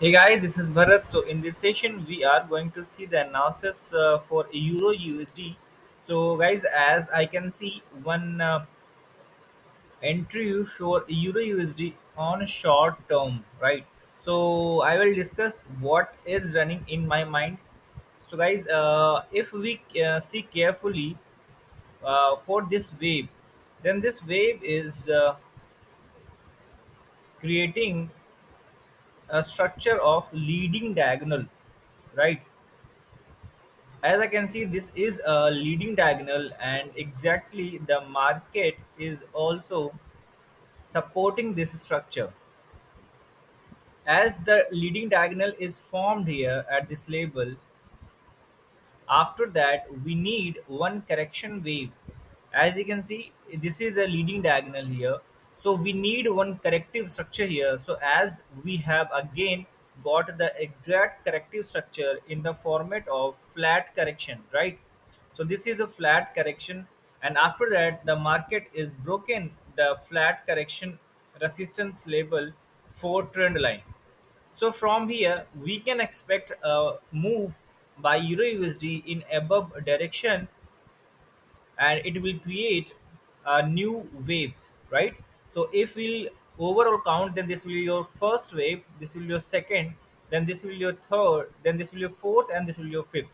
Hey guys, this is Bharat. So in this session, we are going to see the analysis for EURUSD. So guys, as I can see, one entry for EURUSD on short term, right? So I will discuss what is running in my mind. So guys, if we see carefully for this wave, then this wave is creating a structure of leading diagonal, right? As I can see, this is a leading diagonal, and exactly the market is also supporting this structure. As the leading diagonal is formed here at this level, after that we need one correction wave. As you can see, this is a leading diagonal here. So we need one corrective structure here. So as we have again got the exact corrective structure in the format of flat correction, right? So this is a flat correction, and after that the market is broken the flat correction resistance level for trend line. So from here we can expect a move by EURUSD in above direction, and it will create new waves, right? So if we'll overall count, then this will be your first wave, this will be your second, then this will be your third, then this will be your fourth, and this will be your fifth,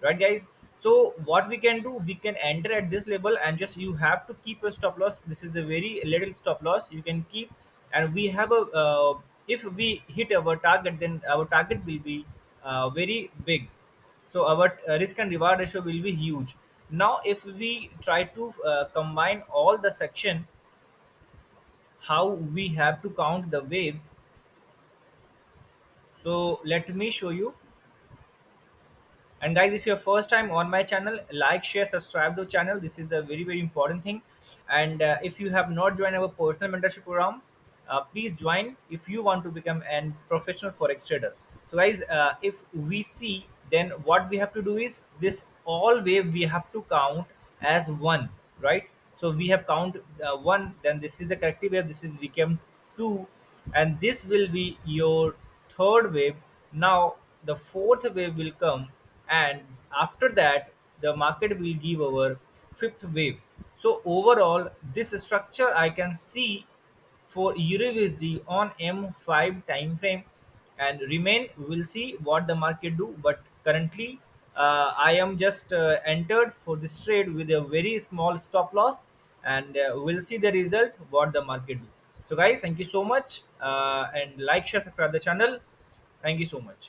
right guys? So what we can do, we can enter at this level, and just you have to keep a stop loss. This is a very little stop loss you can keep, and we have a if we hit our target, then our target will be very big. So our risk and reward ratio will be huge. Now if we try to combine all the section, how we have to count the waves. So let me show you. And guys, if you're first time on my channel, like, share, subscribe to the channel. This is a very, very important thing. And if you have not joined our personal mentorship program, please join if you want to become a professional forex trader. So guys, if we see, then what we have to do is this all wave we have to count as one, right? So we have count one, then this is the corrective wave, this is become two, and this will be your third wave. Now the fourth wave will come, and after that the market will give our fifth wave. So overall this structure I can see for EURUSD on M5 time frame, and remain we'll see what the market do. But currently I am just entered for this trade with a very small stop loss, and we'll see the result what the market do. So guys, thank you so much, and like, share, subscribe the channel. Thank you so much.